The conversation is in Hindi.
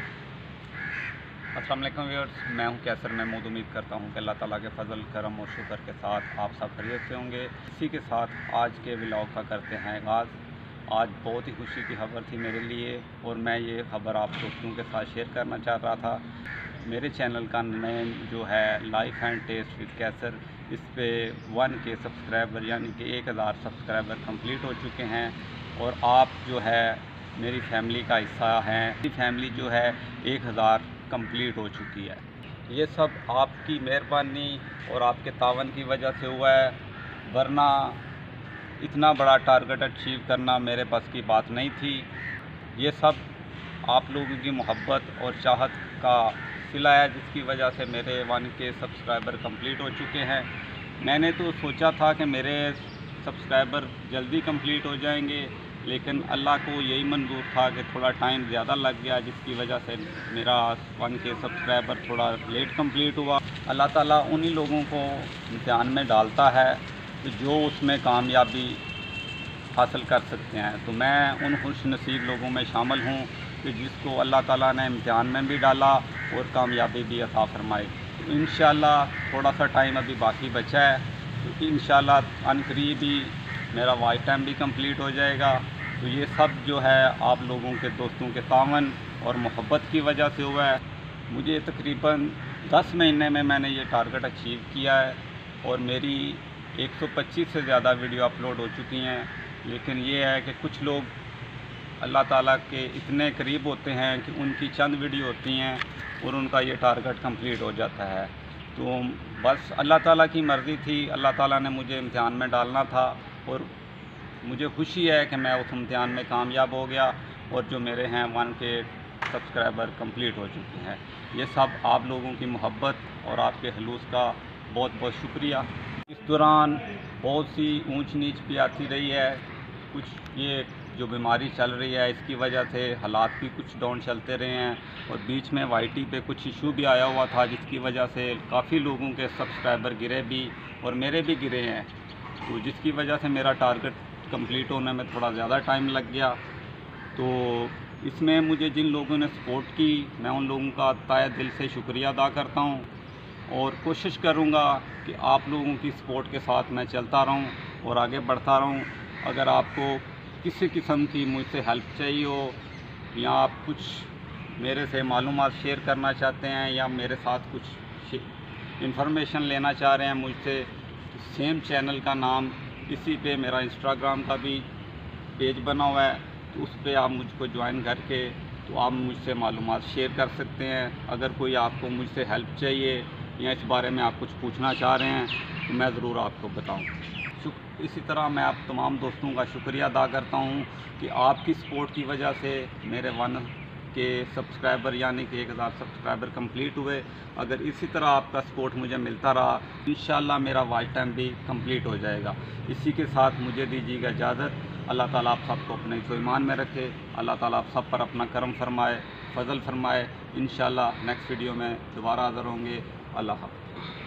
अस्सलाम वालेकुम व्यूअर्स, मैं हूं कैसर महमूद। उम्मीद करता हूं कि अल्लाह ताला के फजल करम और शुक्र के साथ आप सब खैरियत से होंगे। इसी के साथ आज के व्लॉग का करते हैं आगाज़। आज बहुत ही खुशी की खबर थी मेरे लिए और मैं ये खबर आप दोस्तों के साथ शेयर करना चाह रहा था। मेरे चैनल का नेम जो है लाइफ एंड टेस्ट विद कैसर, इस पर 1K सब्सक्राइबर यानी कि 1000 सब्सक्राइबर कंप्लीट हो चुके हैं और आप जो है मेरी फैमिली का हिस्सा हैं। मेरी फैमिली जो है 1000 कंप्लीट हो चुकी है। ये सब आपकी मेहरबानी और आपके तावन की वजह से हुआ है, वरना इतना बड़ा टारगेट अचीव करना मेरे पास की बात नहीं थी। ये सब आप लोगों की मोहब्बत और चाहत का है, जिसकी वजह से मेरे 1K सब्सक्राइबर कंप्लीट हो चुके हैं। मैंने तो सोचा था कि मेरे सब्सक्राइबर जल्दी कंप्लीट हो जाएंगे, लेकिन अल्लाह को यही मंजूर था कि थोड़ा टाइम ज़्यादा लग गया, जिसकी वजह से मेरा 1K सब्सक्राइबर थोड़ा लेट कंप्लीट हुआ। अल्लाह ताला उन्हीं लोगों को ध्यान में डालता है जो उसमें कामयाबी हासिल कर सकते हैं। तो मैं उन खुश नसीब लोगों में शामिल हूँ कि जिसको अल्लाह ताला ने इम्तिहान में भी डाला और कामयाबी भी अता फरमाई। इंशाल्लाह थोड़ा सा टाइम अभी बाकी बचा है, तो इंशाल्लाह अनकरीब ही मेरा वाइट टाइम भी कंप्लीट हो जाएगा। तो ये सब जो है आप लोगों के दोस्तों के तावन और मोहब्बत की वजह से हुआ है। मुझे तकरीबन 10 महीने में मैंने ये टारगेट अचीव किया है और मेरी 125 से ज़्यादा वीडियो अपलोड हो चुकी हैं। लेकिन ये है कि कुछ लोग अल्लाह ताला के इतने करीब होते हैं कि उनकी चंद वीडियो होती हैं और उनका ये टारगेट कंप्लीट हो जाता है। तो बस अल्लाह ताला की मर्ज़ी थी, अल्लाह ताला ने मुझे इम्तिहान में डालना था और मुझे खुशी है कि मैं उस इम्तिहान में कामयाब हो गया और जो मेरे हैं 1K सब्सक्राइबर कंप्लीट हो चुके हैं। ये सब आप लोगों की मोहब्बत और आपके हलूस का बहुत बहुत शुक्रिया। इस दौरान बहुत सी ऊँच नीच भी आती रही है। कुछ ये जो बीमारी चल रही है, इसकी वजह से हालात भी कुछ डाउन चलते रहे हैं और बीच में YT पे कुछ इशू भी आया हुआ था, जिसकी वजह से काफ़ी लोगों के सब्सक्राइबर गिरे भी और मेरे भी गिरे हैं। तो जिसकी वजह से मेरा टारगेट कंप्लीट होने में थोड़ा ज़्यादा टाइम लग गया। तो इसमें मुझे जिन लोगों ने सपोर्ट की, मैं उन लोगों का तहे दिल से शुक्रिया अदा करता हूँ और कोशिश करूँगा कि आप लोगों की सपोर्ट के साथ मैं चलता रहूँ और आगे बढ़ता रहूँ। अगर आपको किसी किस्म की मुझसे हेल्प चाहिए हो या आप कुछ मेरे से मालूमात शेयर करना चाहते हैं या मेरे साथ कुछ इंफॉर्मेशन लेना चाह रहे हैं मुझसे, तो सेम चैनल का नाम, इसी पे मेरा इंस्टाग्राम का भी पेज बना हुआ है, तो उस पर आप मुझको ज्वाइन करके तो आप मुझसे मालूमात शेयर कर सकते हैं। अगर कोई आपको मुझसे हेल्प चाहिए या इस बारे में आप कुछ पूछना चाह रहे हैं तो मैं ज़रूर आपको बताऊँ। इसी तरह मैं आप तमाम दोस्तों का शुक्रिया अदा करता हूँ कि आपकी सपोर्ट की वजह से मेरे 1K सब्सक्राइबर यानी कि 1000 सब्सक्राइबर कंप्लीट हुए। अगर इसी तरह आपका सपोर्ट मुझे मिलता रहा, इंशाल्लाह मेरा वाइट टाइम भी कंप्लीट हो जाएगा। इसी के साथ मुझे दीजिएगा इजाज़त। अल्लाह ताला आप सबको अपने ईमान में रखे, अल्लाह ताला आप सब पर अपना करम फरमाए, फजल फरमाए। इंशाल्लाह नेक्स्ट वीडियो में दोबारा हाज़िर होंगे। अल्लाह हाफ़िज़।